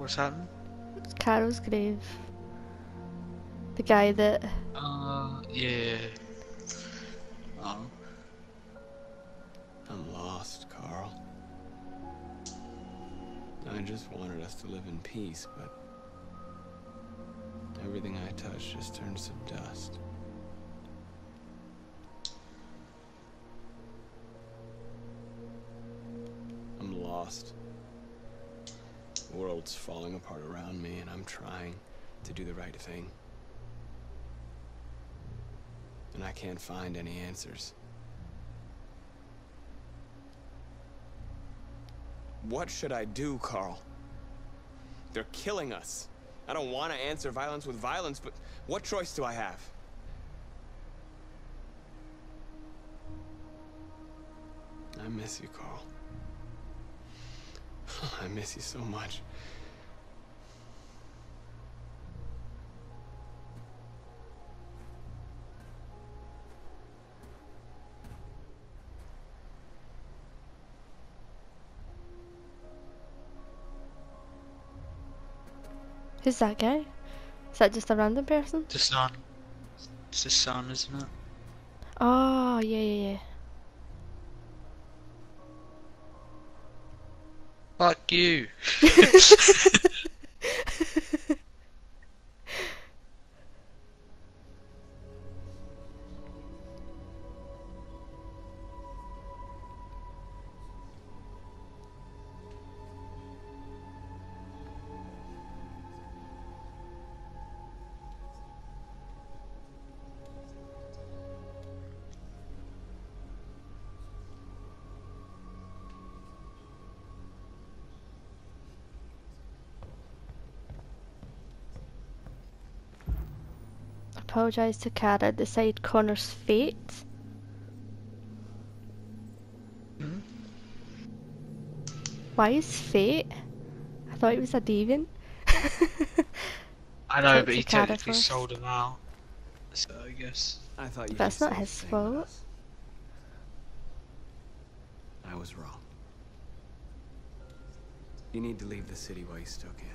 What's happened? It's Carol's grave. The guy that... yeah. I'm lost, Carl. I just wanted us to live in peace, but... everything I touch just turns to dust. I'm lost. The world's falling apart around me, and I'm trying to do the right thing. And I can't find any answers. What should I do, Carl? They're killing us. I don't want to answer violence with violence, but what choice do I have? I miss you, Carl. I miss you so much. Who's that guy? Is that just a random person? The son. It's the son, isn't it? Oh, yeah. Fuck you! Apologise to Kara, decide Connor's fate. Hmm? Why is fate? I thought he was a deviant. I know, but he technically sold him out. So I guess. I thought you. That's not his fault. I was wrong. You need to leave the city while you still can.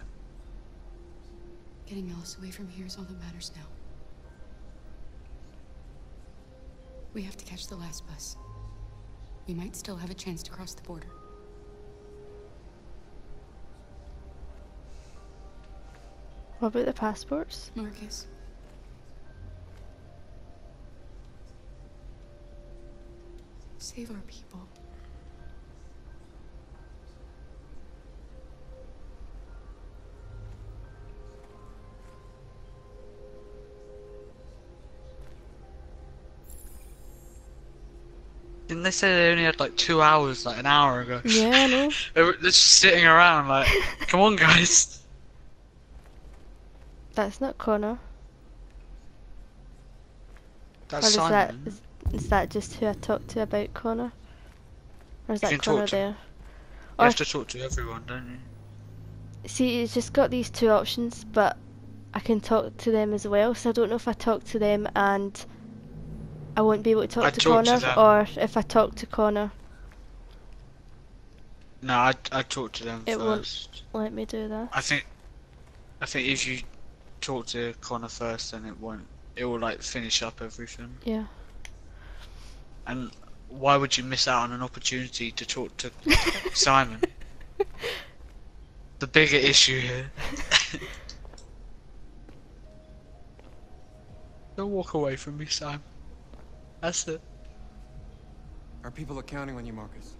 Getting Alice away from here is all that matters now. We have to catch the last bus. We might still have a chance to cross the border. What about the passports? Markus. Save our people. They said they only had like 2 hours, like an hour ago. Yeah, I know. They were just sitting around like, come on guys. That's not Connor. That's Simon. Is that just who I talked to about Connor? Or is that Connor there? You have to talk to everyone, don't you? See, it's just got these two options, but I can talk to them as well, so I don't know if I talk to them and... I won't be able to talk to Connor, or if I talk to Connor. No, I talked to them first. It won't let me do that. I think if you talk to Connor first, then it won't. It will like finish up everything. Yeah. And why would you miss out on an opportunity to talk to Simon? The bigger issue here. Don't walk away from me, Simon. That's it. Our people are counting on you, Markus.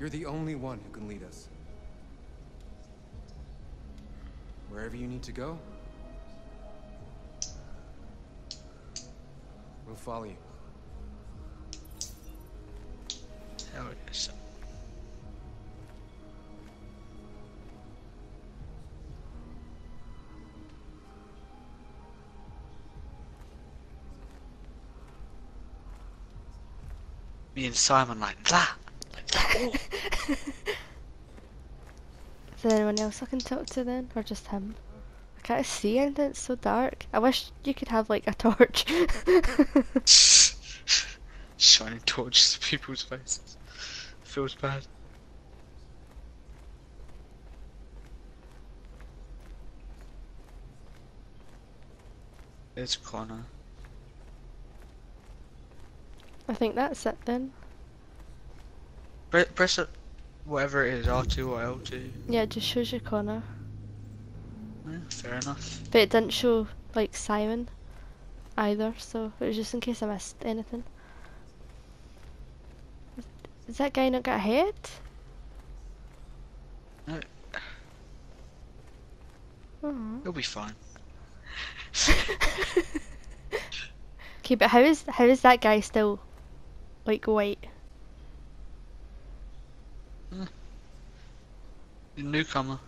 You're the only one who can lead us. Wherever you need to go, we'll follow you. Hell yes. Me and Simon like that. Is there anyone else I can talk to then, or just him? I can't see anything. It's so dark. I wish you could have like a torch. Shining torches to people's faces. Feels bad. It's Connor. I think that's it then. Press it, whatever it is, R2 or L2. Yeah, it just shows you Connor. Yeah, fair enough. But it didn't show, like, Simon either, so it was just in case I missed anything. Has that guy not got a head? No. Aww. He'll be fine. Okay, but how is that guy still, like, white? Newcomer.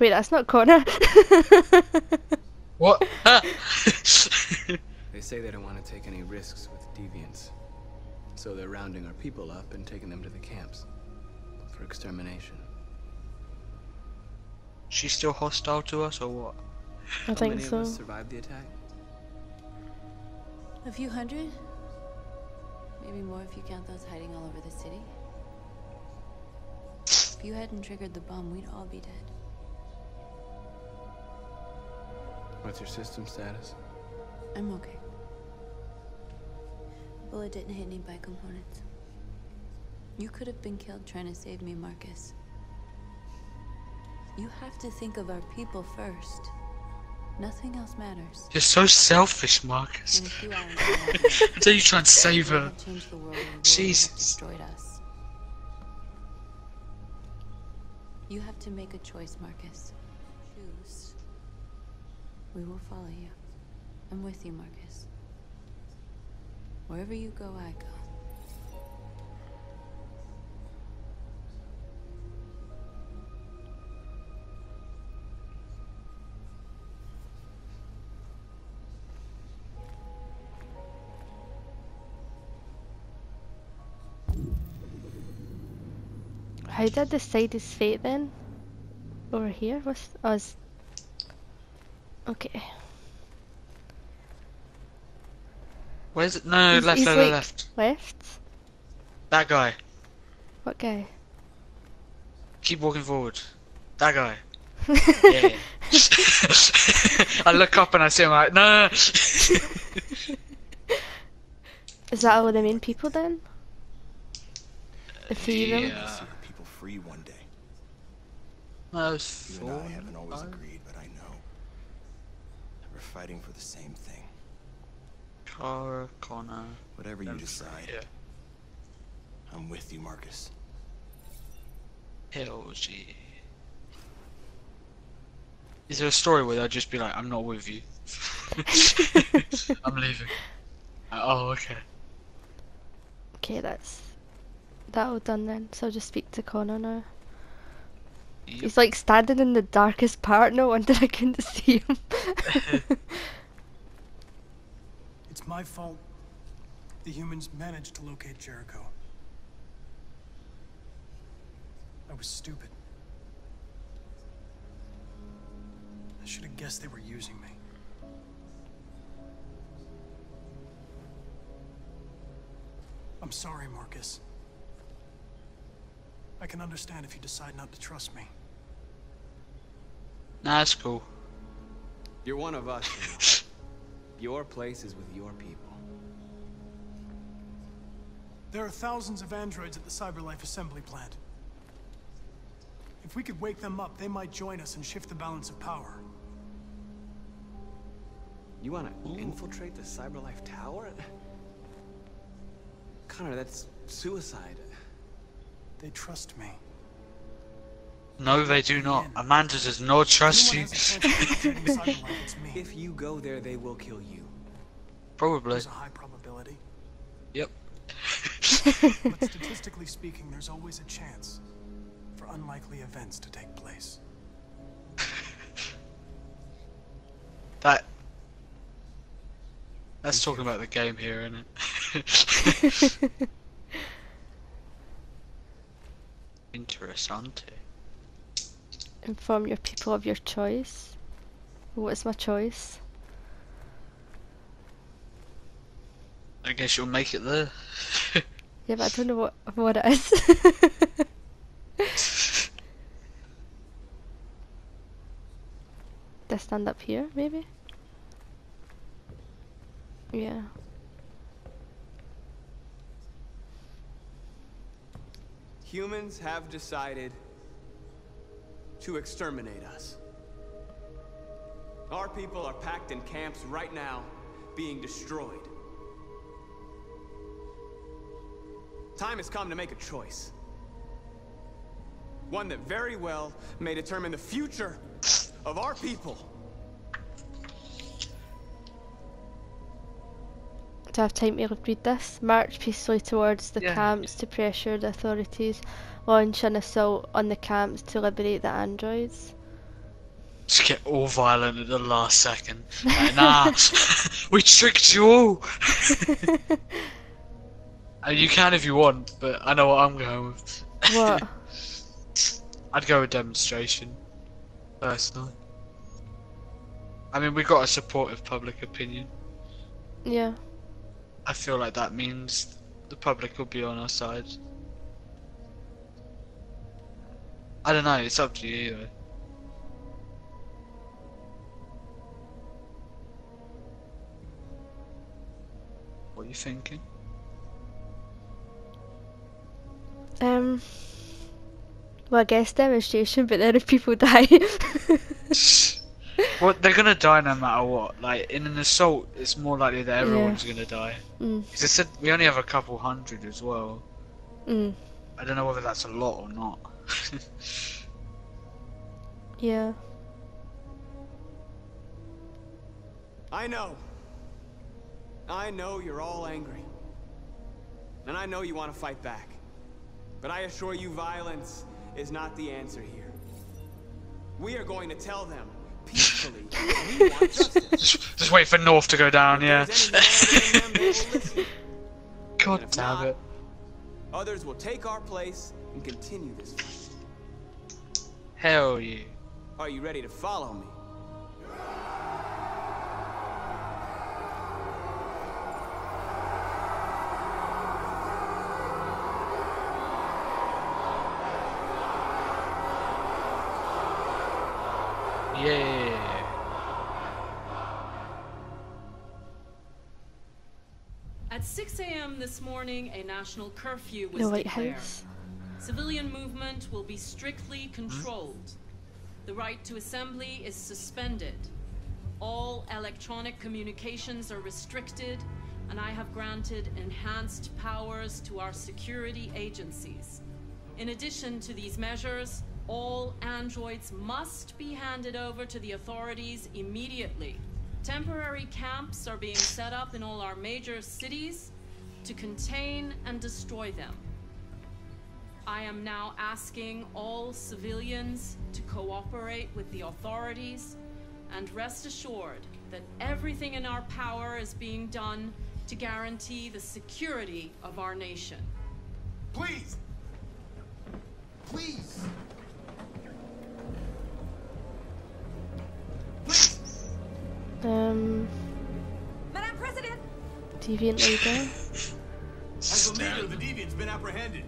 Wait, that's not Connor. What? They say they don't want to take any risks with deviants. So they're rounding our people up and taking them to the camps for extermination. She's still hostile to us or what? I think so. How many of us survived the attack? A few hundred? Maybe more if you count those hiding all over the city. If you hadn't triggered the bomb, we'd all be dead. What's your system status? I'm okay. The bullet didn't hit any bi-components. You could have been killed trying to save me, Markus. You have to think of our people first. Nothing else matters. You're so selfish, Markus. So you try and save her. Jesus. Destroyed us. You have to make a choice, Markus. Choose. We will follow you. I'm with you, Markus. Wherever you go, I go. How did I decide his fate then? Over here? What's us? Okay. Where's it? No, he's, left, he's left. Left? That guy. What guy? Keep walking forward. That guy. Yeah. I look up and I see him like, no. Is that all the main people then? The three of them? Yeah. People free one day. That was four. You and I haven't always agreed, but I know. We're fighting for the same thing. Kara, Connor, whatever you decide. Yeah. I'm with you, Markus. Hell, gee. Is there a story where they'll just be like, I'm not with you. I'm leaving. Oh, okay. Okay, that's that all done then. So I'll just speak to Connor now. Yep. He's like standing in the darkest part, no wonder I couldn't see him. It's my fault. The humans managed to locate Jericho. I was stupid. I should have guessed they were using me. I'm sorry, Markus. I can understand if you decide not to trust me. Nah, that's cool. You're one of us. Your place is with your people. There are thousands of androids at the CyberLife assembly plant. If we could wake them up, they might join us and shift the balance of power. You want to infiltrate the CyberLife tower? Connor, that's suicide. They trust me. No, they do not. Amanda does not trust you. If you go there, they will kill you. Probably. There's a high probability. Yep. But statistically speaking, there's always a chance for unlikely events to take place. That's talking about the game here, isn't it? Interessante. Inform your people of your choice. What's my choice? I guess you'll make it there. Yeah, but I don't know what it is. Did I stand up here, maybe? Yeah. Humans have decided to exterminate us. Our people are packed in camps right now, being destroyed. Time has come to make a choice. One that very well may determine the future of our people. To have time to read this. March peacefully towards the camps to pressure the authorities. Launch an assault on the camps to liberate the androids. Just get all violent at the last second. Like, nah, we tricked you all. You can if you want, but I know what I'm going with. What? I'd go with demonstration, personally. I mean, we've got a supportive public opinion. Yeah. I feel like that means the public will be on our side. I don't know, it's up to you though. What are you thinking? Well, I guess demonstration, but then if people die... Well, they're gonna die no matter what. Like, in an assault, it's more likely that everyone's gonna die. Because I said we only have a couple hundred as well. I don't know whether that's a lot or not. Yeah. I know you're all angry. And I know you want to fight back. But I assure you, violence is not the answer here. We are going to tell them peacefully. We want justice. Just wait for North to go down, God damn it. Others will take our place and continue this fight. Hell yeah. Are you ready to follow me? Yeah. At 6 a.m. this morning, a national curfew was declared. Civilian movement will be strictly controlled. The right to assembly is suspended. All electronic communications are restricted, and I have granted enhanced powers to our security agencies. In addition to these measures, all androids must be handed over to the authorities immediately. Temporary camps are being set up in all our major cities to contain and destroy them. I am now asking all civilians to cooperate with the authorities, and rest assured that everything in our power is being done to guarantee the security of our nation. Please! Please! Madam President! Deviant leader. As the leader, the deviant's been apprehended.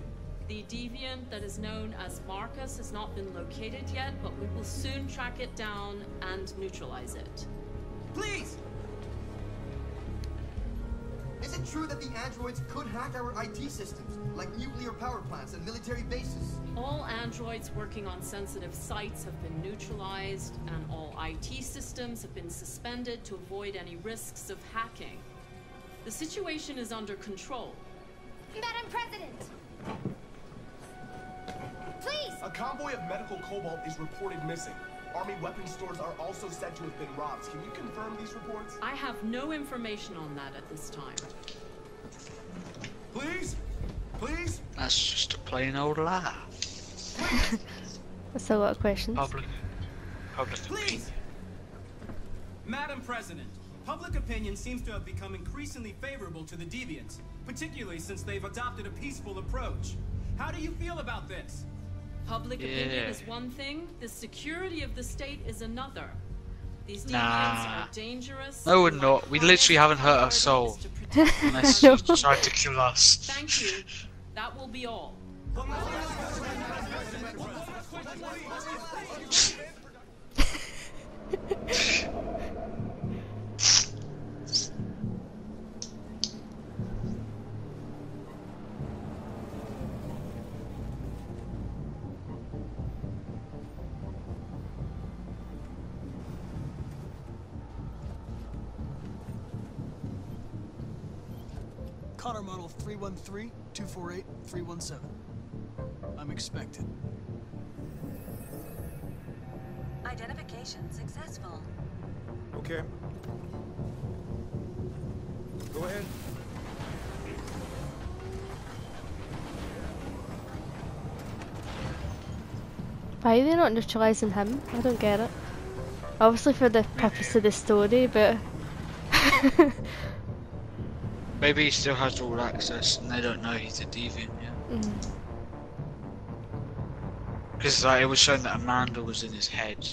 The deviant that is known as Markus has not been located yet, but we will soon track it down and neutralize it. Please! Is it true that the androids could hack our IT systems, like nuclear power plants and military bases? All androids working on sensitive sites have been neutralized, and all IT systems have been suspended to avoid any risks of hacking. The situation is under control. Madam President! Please! A convoy of medical cobalt is reported missing. Army weapons stores are also said to have been robbed. Can you confirm these reports? I have no information on that at this time. Please? Please? That's just a plain old lie. That's a lot of questions. Public. Please! Madam President, public opinion seems to have become increasingly favorable to the deviants, particularly since they've adopted a peaceful approach. How do you feel about this? Public opinion is one thing, the security of the state is another. These are dangerous. No, we're not. We literally haven't hurt a soul. Unless you tried to kill us. Thank you. That will be all. Connor model 313-248-317. I'm expected. Identification successful. Okay. Go ahead. Why are they not neutralizing him? I don't get it. Obviously for the purpose of the story, but... Maybe he still has all access and they don't know he's a deviant, yeah. Because like, it was shown that Amanda was in his head,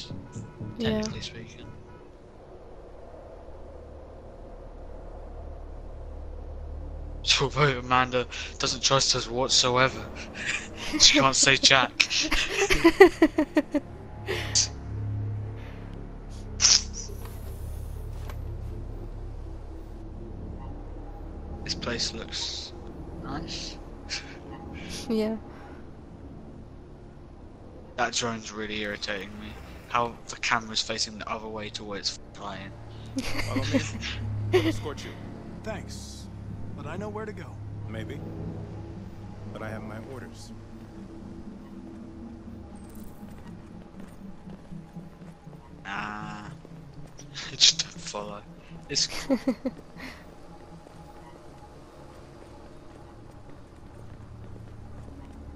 technically speaking. So Amanda doesn't trust us whatsoever. She can't say Jack. This place looks nice. Yeah. That drone's really irritating me. How the camera's facing the other way to where it's flying. Follow me. I'll escort you. Thanks, but I know where to go. Maybe, but I have my orders. Nah, just don't follow. It's.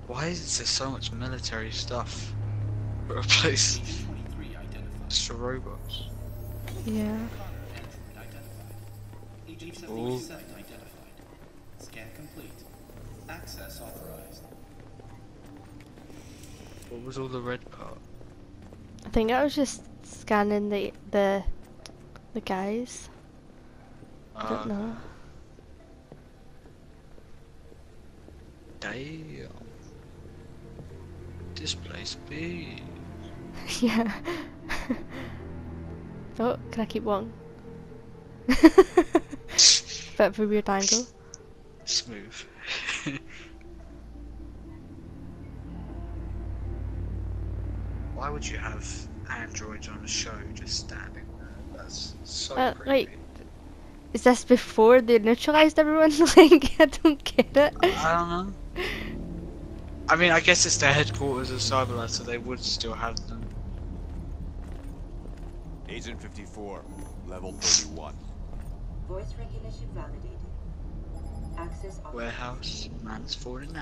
Why is there so much military stuff for a place? It's for robots. Yeah. Ooh. Scan complete. Access authorized. What was all the red part? I think I was just scanning the guys. I don't know. Damn. This place be. Yeah. Oh, can I keep one? Bit of a weird angle. Smooth. Why would you have androids on a show just standing there? That's so creepy. Like, is this before they neutralized everyone? Like, I don't get it. I don't know. I mean, I guess it's the headquarters of CyberLife, so they would still have them. Agent 54, level 31. Voice recognition validated. Access warehouse, man's 49.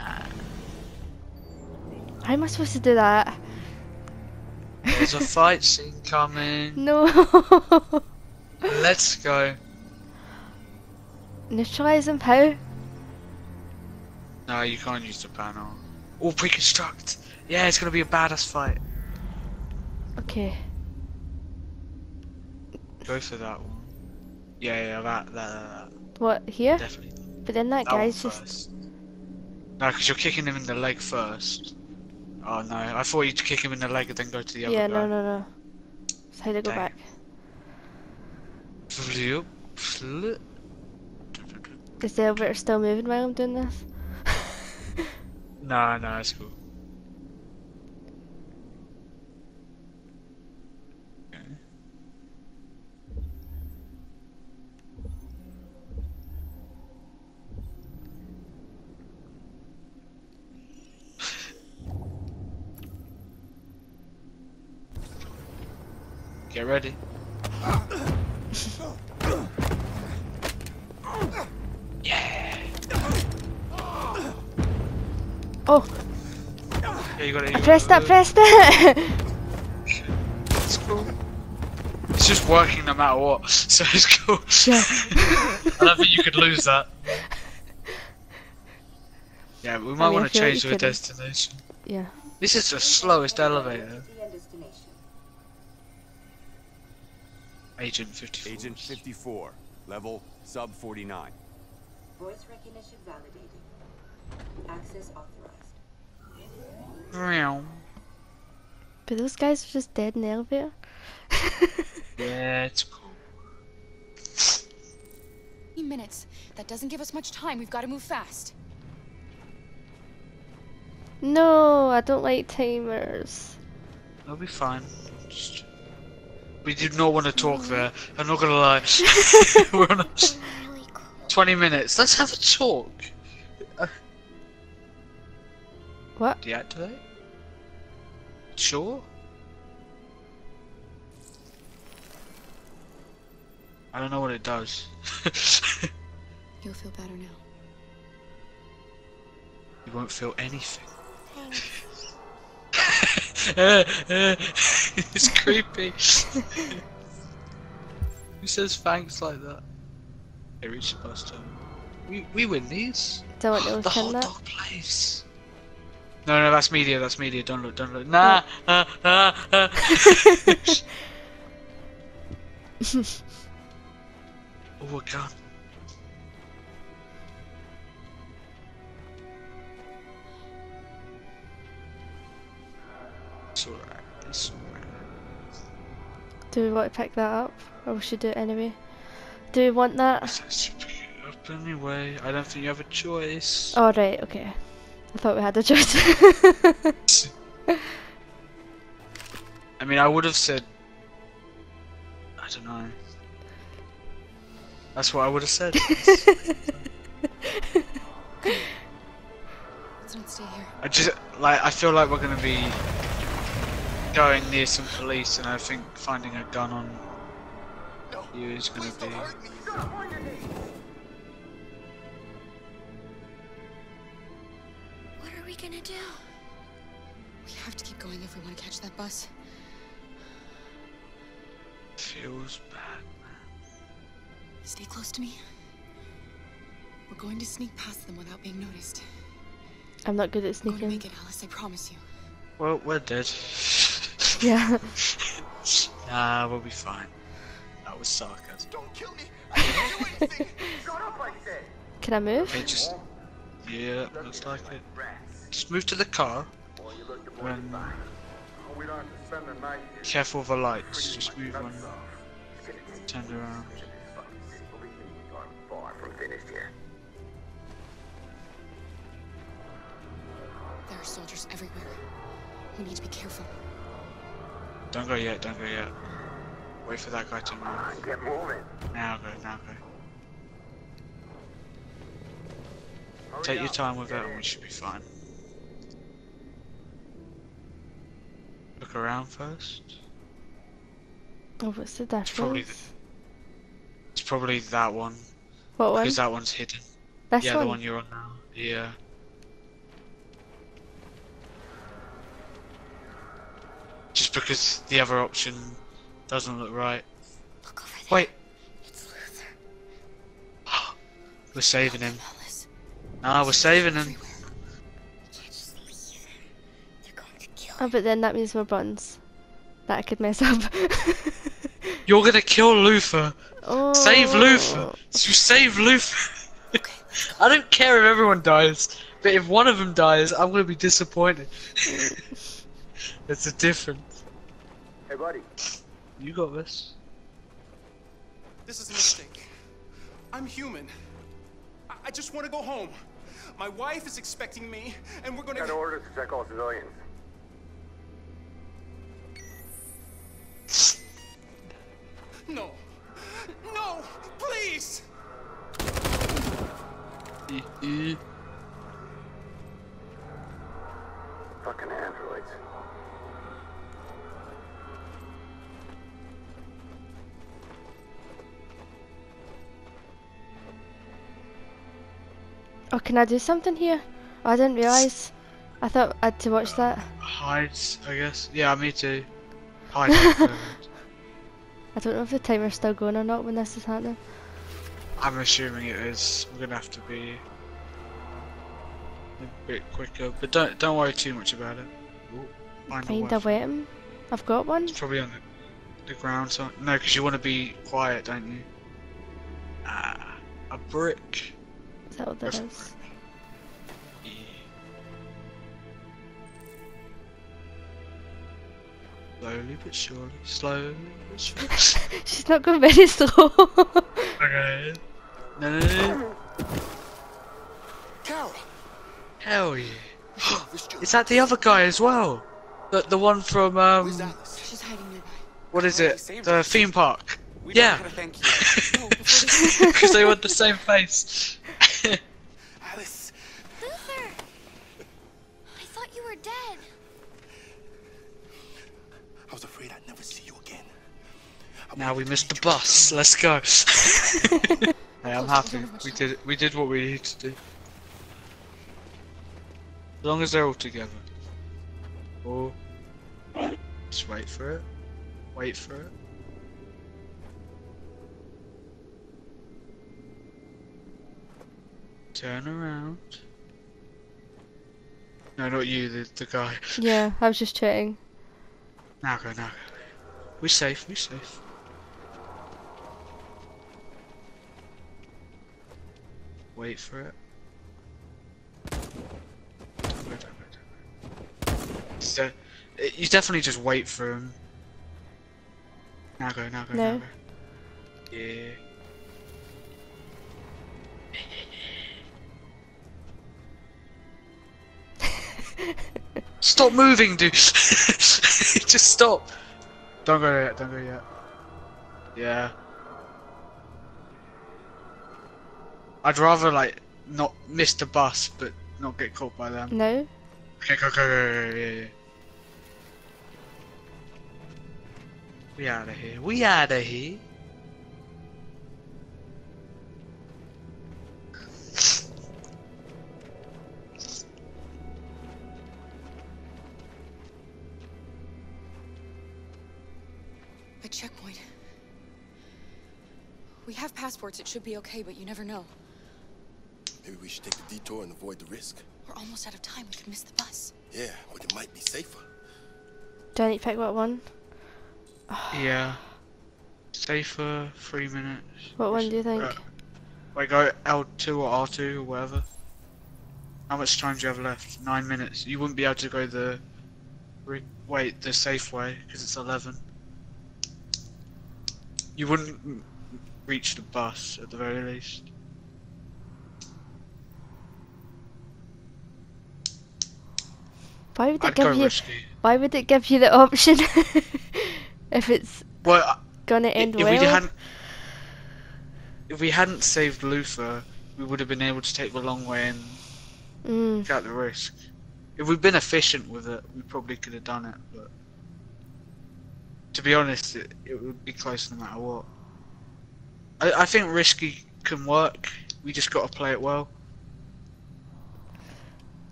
How am I supposed to do that? There's a fight scene coming. No. Let's go. Neutralize him, how? No, you can't use the panel. Or pre-construct. Yeah, it's gonna be a badass fight. Okay. Go for that one. Yeah, that. What, here? Definitely. But then that guy's just... No, because you're kicking him in the leg first. Oh no, I thought you'd kick him in the leg and then go to the other guy. Yeah, no. So how do I go back? Is the elevator still moving while I'm doing this? No, it's cool. Okay. Get ready. Oh! Yeah, you gotta press that! It's cool. It's just working no matter what, so it's cool. Yeah. I don't think you could lose that. Yeah, but we might want to change to a destination. Yeah. This is the slowest elevator. Agent 54. Agent 54. Level sub 49. Voice recognition validated. Access authorized. But those guys are just dead in the elevator. Yeah, it's cool. 3 minutes. That doesn't give us much time. We've got to move fast. No, I don't like timers. I'll be fine. Just... We did not want to talk there. I'm not gonna lie. We're on 20 minutes. Let's have a talk. What? Deactivate? Sure. I don't know what it does. You'll feel better now. You won't feel anything. It's creepy. Who says thanks like that? Hey, reached the bus terminal. We win these. Don't know the hot dog place. No, no, that's media. That's media. Don't look. Don't look. Nah. Oh, a gun. It's alright, it's alright. Do we want to pick that up? Or we should do it anyway? Do we want that? I should pick it up anyway. I don't think you have a choice. Oh right, okay. I thought we had a choice. I mean, I would have said... I don't know. That's what I would have said. Let's not stay here. I just, like, I feel like we're gonna be... going near some police, and I think finding a gun on you is gonna be. What are we gonna do? We have to keep going if we want to catch that bus. Feels bad, man. Stay close to me. We're going to sneak past them without being noticed. I'm not good at sneaking. We're gonna make it, Alice. I promise you. Well, we're dead. Yeah. Nah, we'll be fine. That was sarcasm. Don't kill me! I didn't do anything! Shut up, I said! Can I move? Okay, just... Yeah, looks like it. Just move to the car. And... Careful of the lights. Just move on. Turn around. There are soldiers everywhere. We need to be careful. Don't go yet, don't go yet. Wait for that guy to move. Get moving. Now go, now go. Take your time with it and we should be fine. Look around first. Oh, what's the dash? It's probably that one. What one? Because that one's hidden. That's the one you're on now. Yeah. Just because the other option doesn't look right. Look over there. Wait. It's Luther. We're saving him. Ah, we're saving him. You can't just leave. They're going to kill him. Oh, but then that means we're buns. That I could mess up. You're gonna kill Luther. Oh. Save Luther. So you save Luther. Okay, I don't care if everyone dies, but if one of them dies, I'm gonna be disappointed. It's a difference. Hey, buddy. You got this. This is a mistake. I'm human. I just want to go home. My wife is expecting me, and we're going to... Got orders to check all civilians. No. No! Please! Fucking androids. Oh, can I do something here? Oh, I didn't realise. I thought I had to watch that. Hide, I guess. Yeah, me too. Hide. I don't know if the timer's still going or not when this is happening. I'm assuming it is. We're gonna have to be a bit quicker, but don't worry too much about it. Ooh, find a weapon. I've got one. It's probably on the. the ground. So no, because you want to be quiet, don't you? Ah, a brick. Is that what that is? Yeah. Slowly but surely. Slowly but surely. She's not going very slow. Okay. No. Kara. Hell yeah. Is that the other guy as well? The one from She's hiding nearby. What is it? The theme park. Yeah. Because they want the same face. Alice. Luther. I thought you were dead. I was afraid I'd never see you again. Now we missed the bus. Let's go. Hey, I'm happy. We did what we needed to do. As long as they're all together. Or just wait for it. Wait for it. Turn around. No, not you, the guy. Yeah, I was just cheating. Now go, now go. We're safe, we're safe. Wait for it. So, you definitely just wait for him. Now go, now go, no. Now go. Yeah. Stop moving, dude! Just stop! Don't go yet, don't go yet. Yeah. I'd rather, like, not miss the bus, but not get caught by them. No? Okay, go, go, go, go, go, yeah, yeah. We outta here, we outta here! A checkpoint. We have passports, it should be okay, but you never know. Maybe we should take the detour and avoid the risk. We're almost out of time, we could miss the bus. Yeah, but it might be safer. Don't you pick what one? Yeah. Safer, 3 minutes. What one do you think? Wait, go L2 or R2 or whatever. How much time do you have left? 9 minutes. You wouldn't be able to go the... Wait, the safe way, because it's 11. You wouldn't reach the bus, at the very least. Why would it give you? Risky. Why would it give you the option if it's gonna end well? If we hadn't saved Luther, we would have been able to take the long way and take the risk. If we'd been efficient with it, we probably could have done it. But to be honest, it would be close no matter what. I think risky can work. We just got to play it well.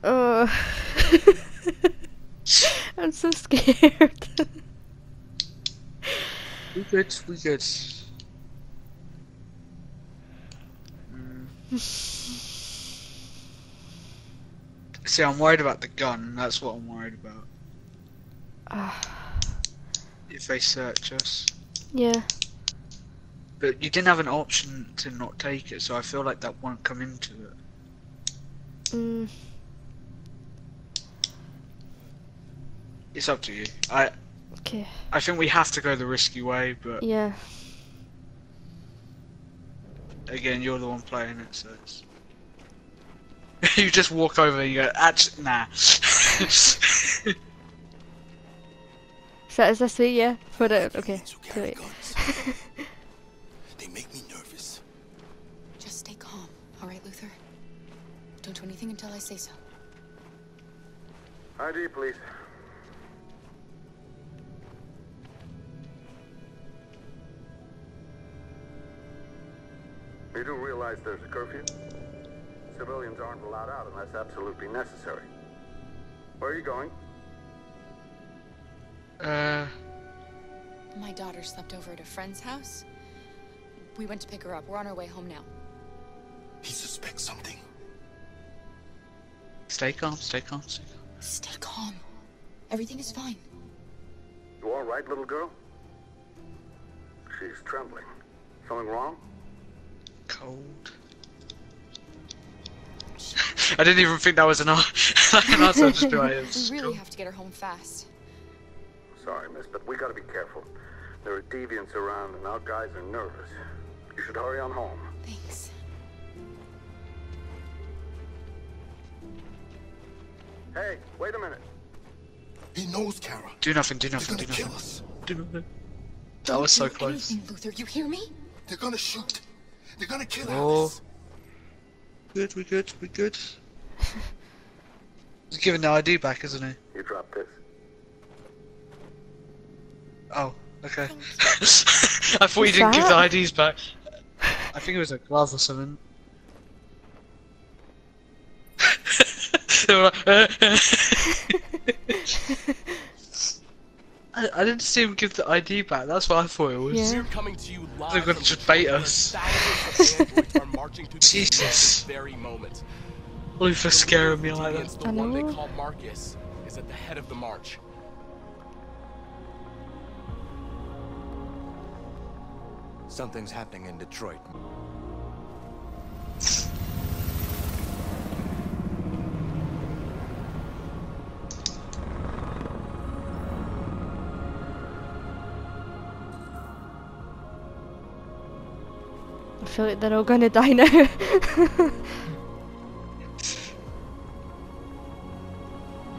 Oh. I'm so scared. We good, we good. See, I'm worried about the gun, that's what I'm worried about. If they search us. Yeah. But you didn't have an option to not take it, so I feel like that won't come into it. It's up to you. Okay. I think we have to go the risky way, but yeah. Again, you're the one playing it, so it's... You just walk over and you go, actually, nah. So is this sweet? Yeah. Put it. Okay. Do it. They make me nervous. Just stay calm, all right, Luther. Don't do anything until I say so. ID, please. You do realize there's a curfew? Civilians aren't allowed out unless absolutely necessary. Where are you going? My daughter slept over at a friend's house. We went to pick her up. We're on our way home now. He suspects something. Stay calm, stay calm, stay calm. Stay calm. Everything is fine. You all right, little girl? She's trembling. Something wrong? Cold. I didn't even think that was an answer. We really have to get her home fast. Sorry, miss, but we gotta be careful. There are deviants around and our guys are nervous. You should hurry on home. Thanks. Hey, wait a minute. He knows, Kara. Do nothing. Kill us. Do nothing. That was so close. Anything, Luther, you hear me? They're gonna shoot. They're gonna kill us. We're good. He's giving the ID back, isn't he? You dropped this. Oh, okay. I thought you didn't give the IDs back. I think it was a glove or something. I didn't see him give the ID back. That's what I thought it was. Yeah. We're coming to you live. They're going to just bait us. Jesus. Luther for scaring me like that. The one they call Markus is at the head of the march. Something's happening in Detroit. I feel like they're all gonna die now.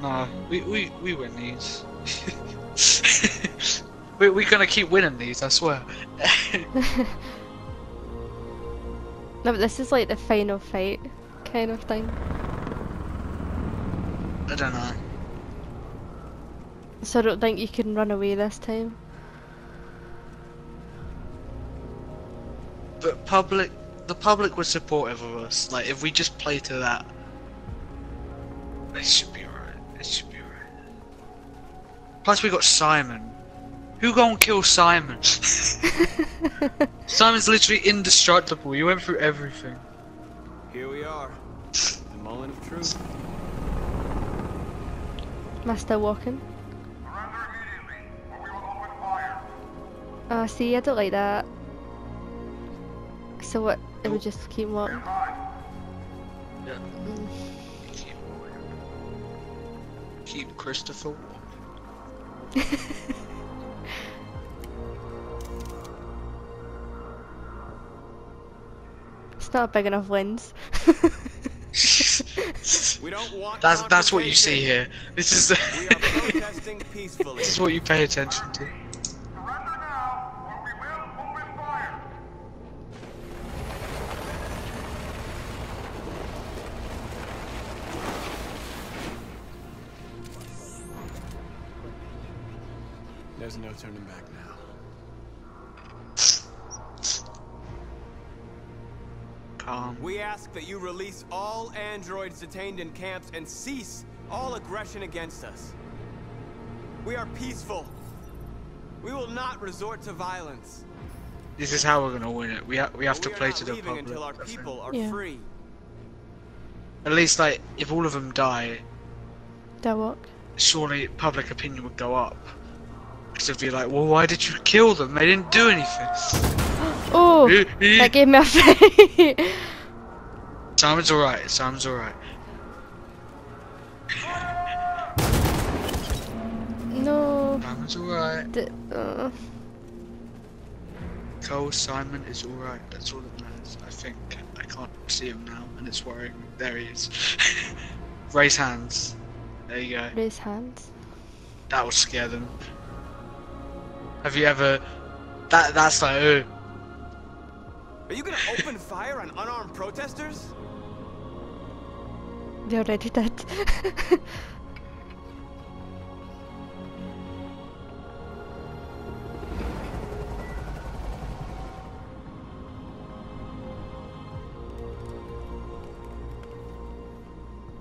Nah, we win these. We're gonna keep winning these, I swear. No, but this is like the final fight kind of thing. I don't know. So I don't think you can run away this time. But the public was supportive of us. Like, if we just play to that, it should be alright. Plus, we got Simon. Who gonna kill Simon? Simon's literally indestructible. He went through everything. Here we are. The moment of truth. Master walking. Surrender immediately, or we will open fire. Oh, see, I don't like that. So what? It would just keep walking. Yeah. Keep Christopher walking. It's not a big enough lens. We don't want that's what you see here. This is we are protesting peacefully. This is what you pay attention to. There's no turning back now. Calm. We ask that you release all androids detained in camps and cease all aggression against us. We are peaceful. We will not resort to violence. This is how we're gonna win it. We have to play to the public. Until our people are free. At least, like, if all of them die, surely public opinion would go up. It'd be like, well, why did you kill them? They didn't do anything. Oh, that gave me a fright. Simon's alright. No. Simon's alright. Cole Simon is alright. That's all that matters, I think. I can't see him now, and it's worrying me. There he is. Raise hands. There you go. Raise hands. That would scare them. Have you ever? That's like. Are you gonna open fire on unarmed protesters? They already did.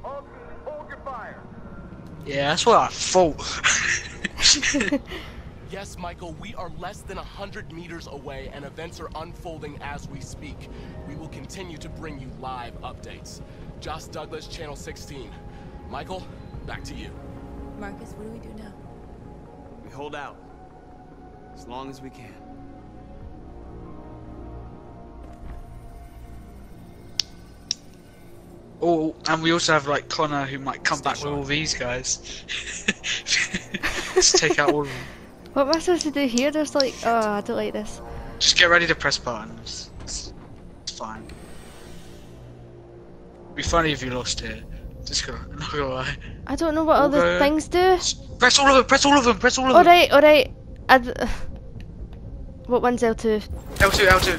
Hold your fire. Yeah, that's what I thought. Yes, Michael, we are less than 100 meters away and events are unfolding as we speak. We will continue to bring you live updates. Joss Douglas, Channel 16. Michael, back to you. Markus, what do we do now? We hold out. As long as we can. Oh, and we also have like Connor who might come back with all these guys. Let's take out all of them. What am I supposed to do here? There's like, oh, I don't like this. Just get ready to press buttons. It's fine. It'd be funny if you lost it. Just go, not gonna lie. I don't know what all other things do. Press all of them, press all of them, press all of them. Alright, alright. What one's L2? L2, L2.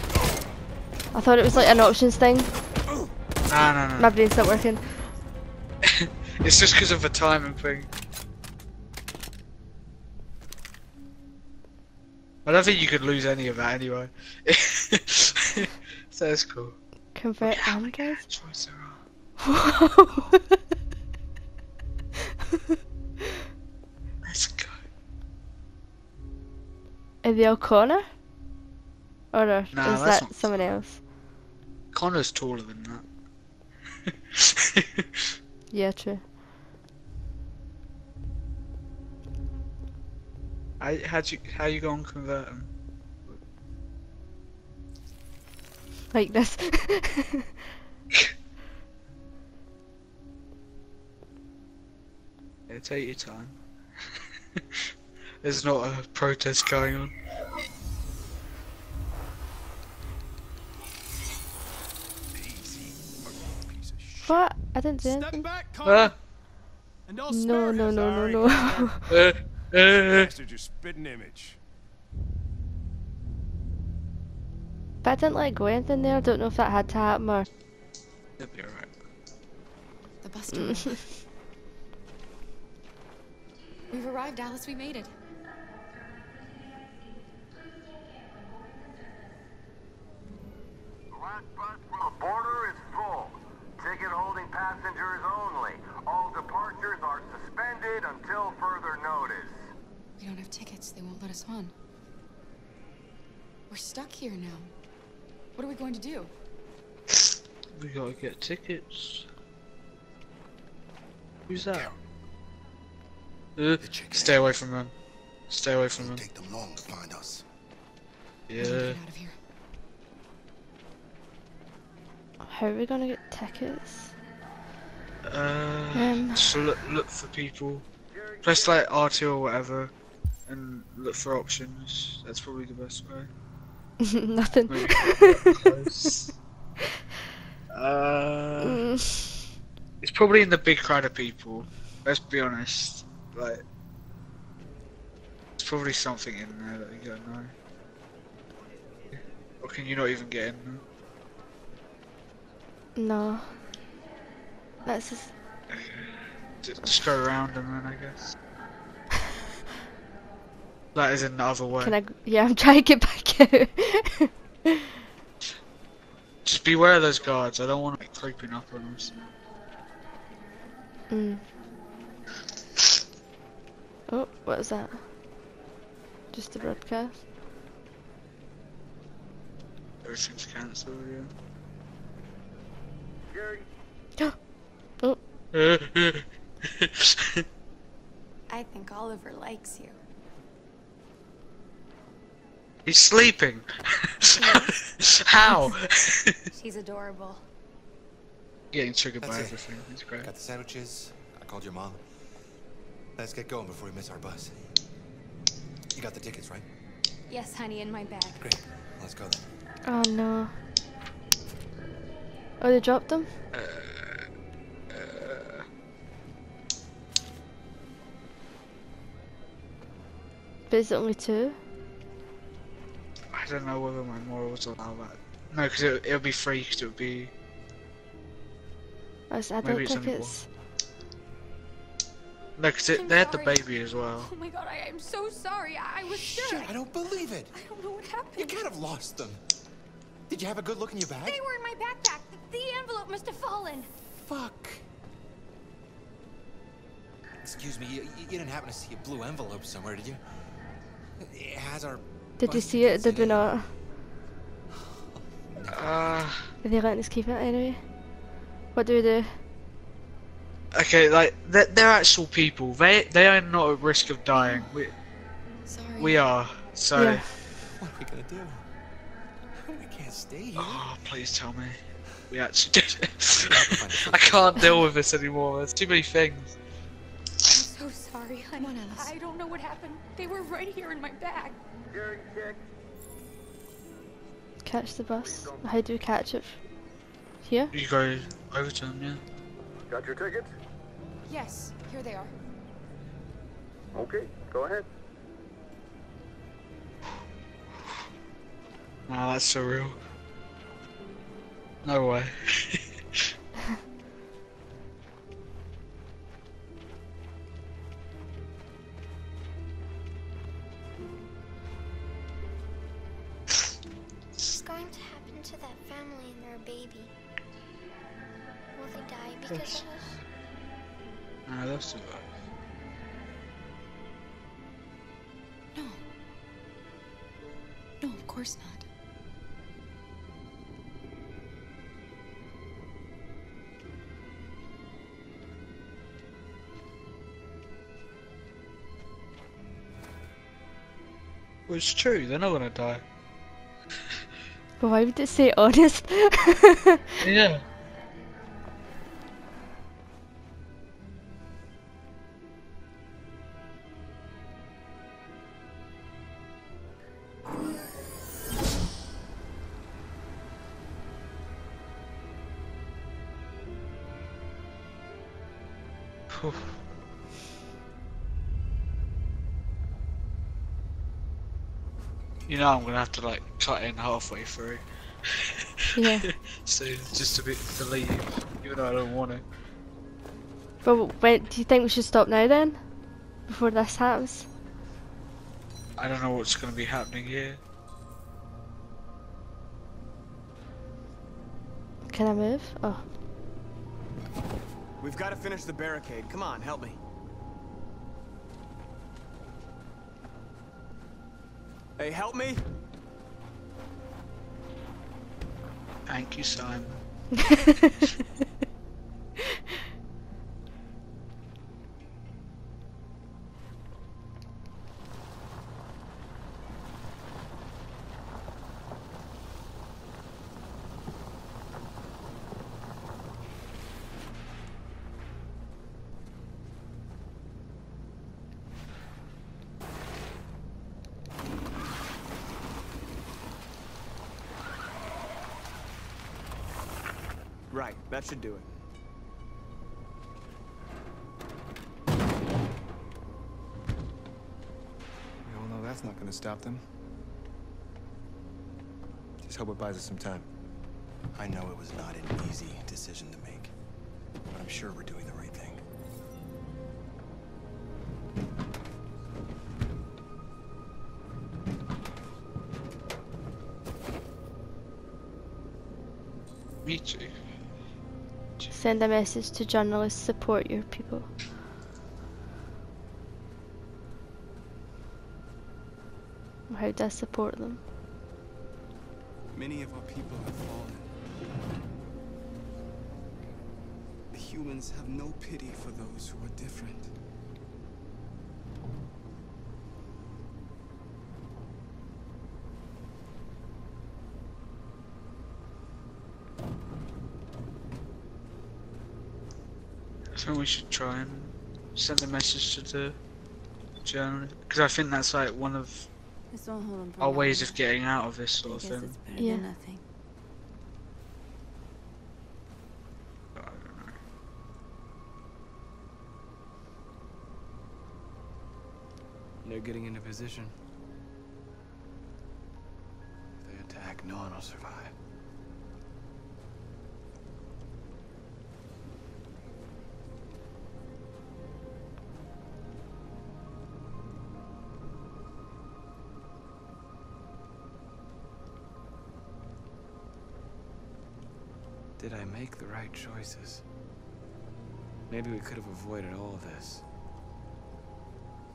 I thought it was like an options thing. Nah, nah, nah. My brain's not working. It's just because of the timing thing. I don't think you could lose any of that anyway. So that's cool. Convert amigos? Let's go. Are they all Connor? Or no, is that someone else? Connor's taller than that. Yeah, true. How you gonna convert them? Like this. Yeah, take your time. There's not a protest going on. What? I didn't do anything. Back, no. Your spitting image. But I didn't let go anything there. I don't know if that had to happen or. It'll be alright. The buster. We've arrived, Alice. We made it. The last bus from the border is full. Ticket holding passengers only. All departures are suspended until further notice. We don't have tickets, they won't let us on. We're stuck here now. What are we going to do? We gotta get tickets. Who's that? Stay away from them. Stay away from them. Take them long to find us. Yeah. We need to get out of here. How are we gonna get tickets? Just look for people. Press like R2 or whatever, and look for options. That's probably the best way. Nothing. Close. It's probably in the big crowd of people. Let's be honest. Like, there's probably something in there that you don't know. Or can you not even get in there? No. Let's just... Okay. Just go around them then, I guess. That is another way. Can I... Yeah, I'm trying to get back out. Just beware of those guards. I don't want to be creeping up on them. Oh, what was that? Just a broadcast? Everything's cancelled, yeah. Oh. I think Oliver likes you. He's sleeping. How? She's adorable. Getting triggered by everything. It's great. Got the sandwiches. I called your mom. Let's get going before we miss our bus. You got the tickets, right? Yes, honey, in my bag. Great. Let's go then. Oh no. Oh, they dropped them? But is it only two? I don't know whether my morals allow that. No, because it'll be free, because it'll be... Oh, it's adult tickets. No, because they had the baby as well. Oh my god, I am so sorry. I was sure. Shit, I don't believe it. I don't know what happened. You can't have lost them. Did you have a good look in your bag? They were in my backpack. The envelope must have fallen. Fuck. Excuse me, you didn't happen to see a blue envelope somewhere, did you? It has our... Did you see it? Did we not? Are they letting us keep it anyway? What do we do? Okay, like, they're actual people. They are not at risk of dying. We are, so... Yeah. What are we gonna do? I can't stay here. Oh, please tell me. We actually did it. I can't deal with this anymore. There's too many things. I'm so sorry, honey. Come on, Alice. I don't know what happened. They were right here in my bag. Catch the bus. How do we catch it? Here? You go over to them, yeah. Got your ticket? Yes, here they are. Okay, go ahead. Wow, that's surreal. No way. What's going to happen to that family and their baby? Will they die because of us? No, they'll survive. No. No, of course not. Well, it's true, they're not gonna die. But why would it say honest? Yeah. You know I'm gonna have to like cut in halfway through. Yeah. So just a bit to leave, even though I don't want to. But wait, do you think we should stop now then? Before this happens? I don't know what's gonna be happening here. Can I move? Oh. We've got to finish the barricade. Come on, help me. Hey, help me! Thank you, Simon. Right, that should do it. We all know that's not gonna stop them. Just hope it buys us some time. I know it was not an easy decision to make, but I'm sure we're doing the right thing. Me too. Send a message to journalists, support your people. How do I support them? Many of our people have fallen. The humans have no pity for those who are different. So we should try and send a message to the journal, because I think that's like one of our ways of getting out of this sort of thing. Yeah. Nothing. I don't know. They're getting into position. If they attack, no one will survive. Did I make the right choices? Maybe we could have avoided all of this.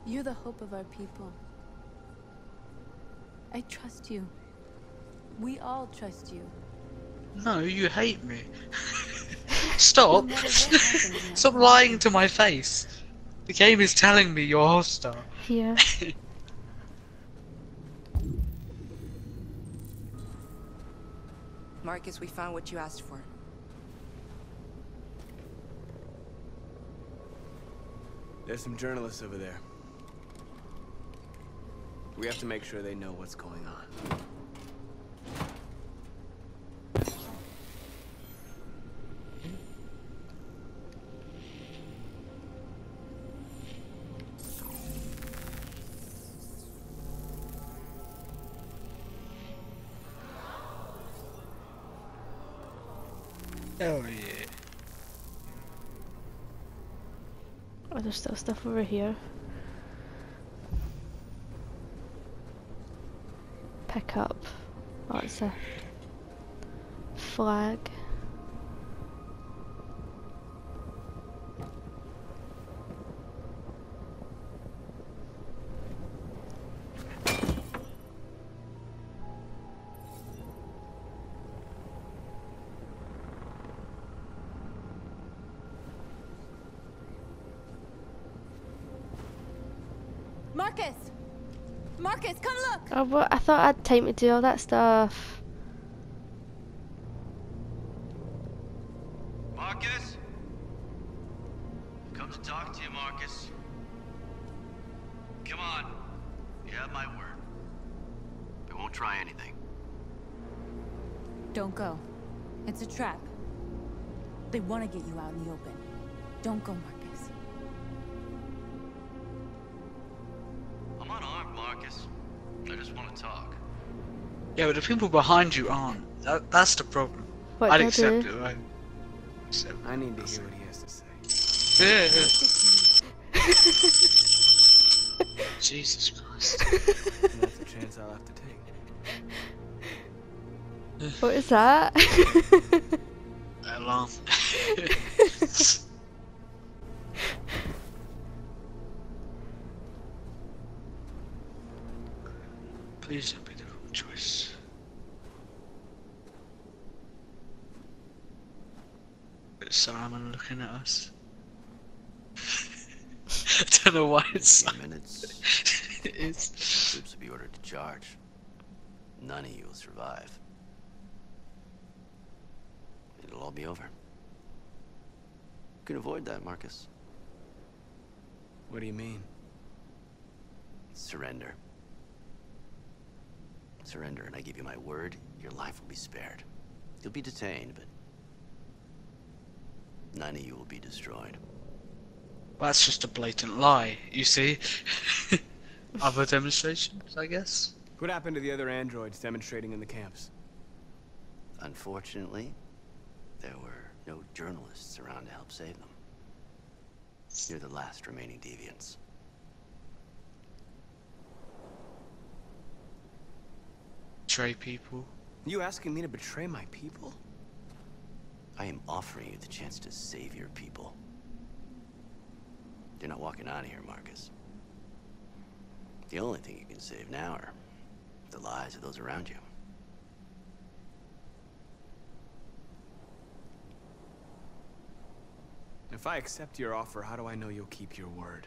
You're the hope of our people. I trust you. We all trust you. No, you hate me. Stop. Stop lying to my face. The game is telling me you're hostile. Yeah. Markus, we found what you asked for. There's some journalists over there. We have to make sure they know what's going on. Oh yeah. Oh, there's still stuff over here. Pick up. Oh, it's a flag. Markus, come look! Oh, but I thought I had time to do all that stuff. Markus? I've come to talk to you, Markus. Come on. You have my word. We won't try anything. Don't go. It's a trap. They want to get you out in the open. Don't go, Markus. I just want to talk. Yeah, but the people behind you aren't. That's the problem. What I'd accept it, right? I need to hear what he has to say. Yeah. Jesus Christ. That's the chance I'll have to take. What is that? Alarm. Please don't be the wrong choice. It's Simon looking at us. I don't know why it's Simon. It is. Troops will be ordered to charge. None of you will survive. It'll all be over. You can avoid that, Markus. What do you mean? Surrender. Surrender, and I give you my word, your life will be spared. You'll be detained, but none of you will be destroyed. Well, that's just a blatant lie, you see. Other demonstrations, I guess. What happened to the other androids demonstrating in the camps? Unfortunately, there were no journalists around to help save them. You're the last remaining deviants. Betray people. You asking me to betray my people? I am offering you the chance to save your people. You're not walking out of here, Markus. The only thing you can save now are the lives of those around you. If I accept your offer, how do I know you'll keep your word?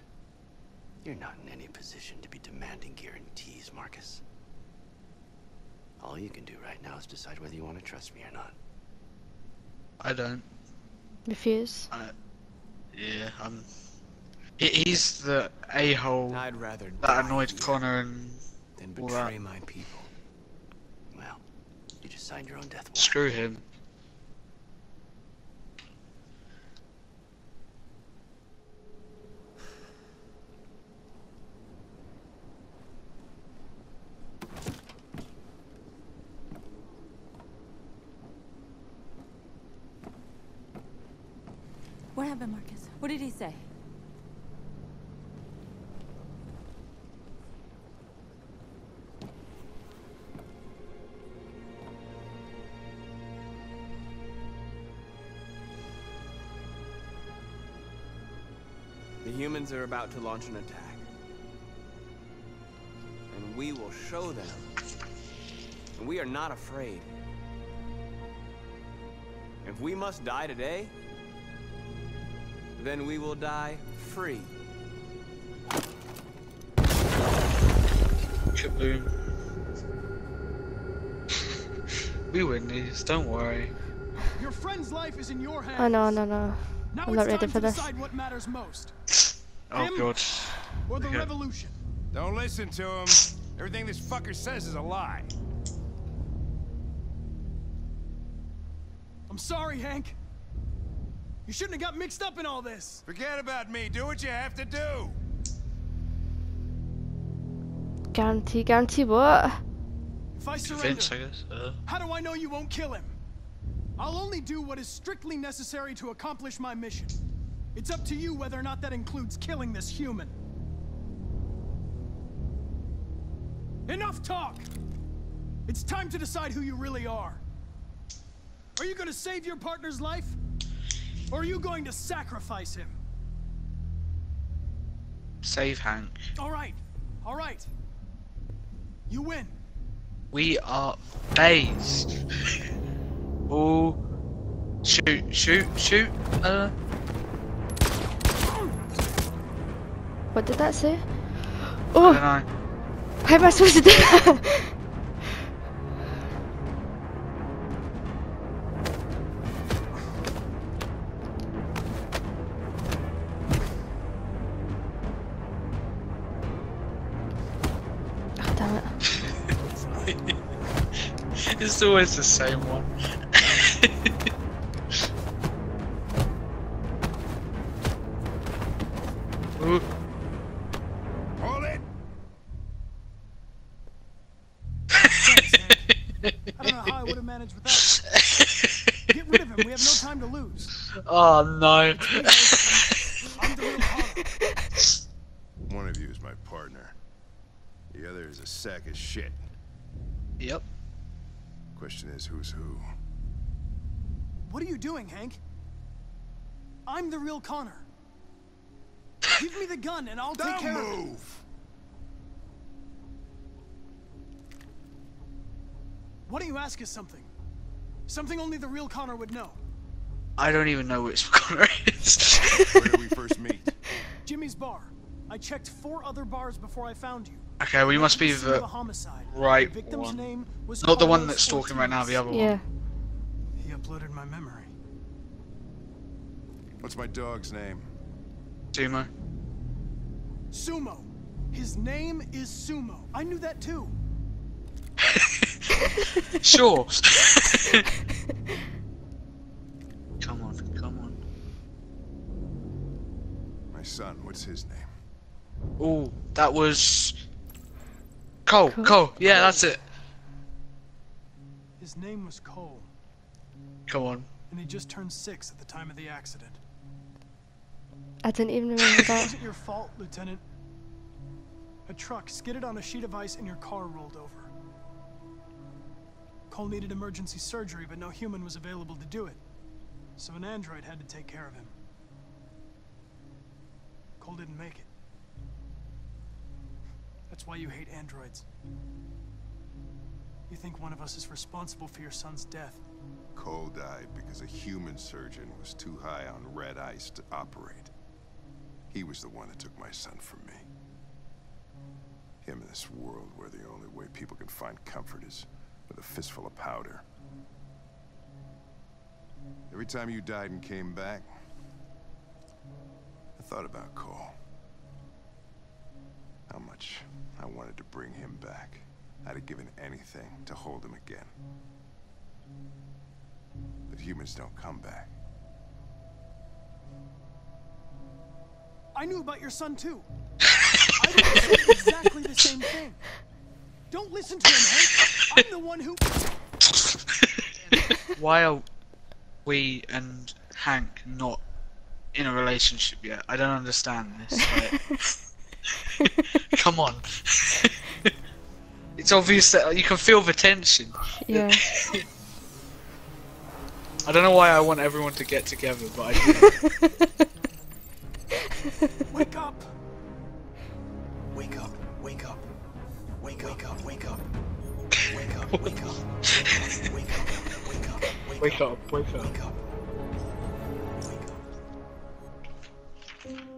You're not in any position to be demanding guarantees, Markus. All you can do right now is decide whether you want to trust me or not. I don't. Refuse? Yeah, I'm... He's the a-hole that annoyed Connor and... Then betray my people. Well, you just signed your own death warrant. Screw him. What happened, Markus? What did he say? The humans are about to launch an attack. And we will show them. And we are not afraid. If we must die today, then we will die free. Kaboom. We win these, don't worry. Your friend's life is in your hands. Oh no. Now I'm not ready for this. What matters most. Oh god. Or the revolution. Don't listen to him. Everything this fucker says is a lie. I'm sorry, Hank. You shouldn't have got mixed up in all this. Forget about me. Do what you have to do. Guarantee what? If I surrender, how do I know you won't kill him? I'll only do what is strictly necessary to accomplish my mission. It's up to you whether or not that includes killing this human. Enough talk! It's time to decide who you really are. Are you going to save your partner's life? Or are you going to sacrifice him? Save Hank. Alright. You win. We are phased. Oh. Shoot. What did that say? Oh! I don't know. How am I supposed to do that? It's always the same one. Hold it. I don't know how I would have managed with that. Get rid of him. We have no time to lose. Oh no. One of you is my partner. The other is a sack of shit. Yep. Question is, who's who? What are you doing, Hank? I'm the real Connor. Give me the gun and I'll take care of it. Why don't you ask us something? Something only the real Connor would know. I don't even know which Connor is. Where did we first meet? Jimmy's bar. I checked 4 other bars before I found you. Okay, we must be the right one. Not the one that's talking right now, the other one. He uploaded my memory. What's my dog's name? Sumo. Sumo. His name is Sumo. I knew that too. Sure. Come on. My son, what's his name? Oh, that was... Cole. Yeah, that's it. His name was Cole. Come on. And he just turned 6 at the time of the accident. I didn't even remember that. It wasn't your fault, Lieutenant. A truck skidded on a sheet of ice and your car rolled over. Cole needed emergency surgery, but no human was available to do it. So an android had to take care of him. Cole didn't make it. That's why you hate androids. You think one of us is responsible for your son's death. Cole died because a human surgeon was too high on red ice to operate. He was the one that took my son from me. Him in this world where the only way people can find comfort is with a fistful of powder. Every time you died and came back, I thought about Cole. How much I wanted to bring him back. I'd have given anything to hold him again. But humans don't come back. I knew about your son too. I would have said exactly the same thing. Don't listen to him, Hank. I'm the one who... Why are we and Hank not in a relationship yet? I don't understand this. Come on. It's obvious that you can feel the tension. Yeah. I don't know why I want everyone to get together, but I do. Wake up.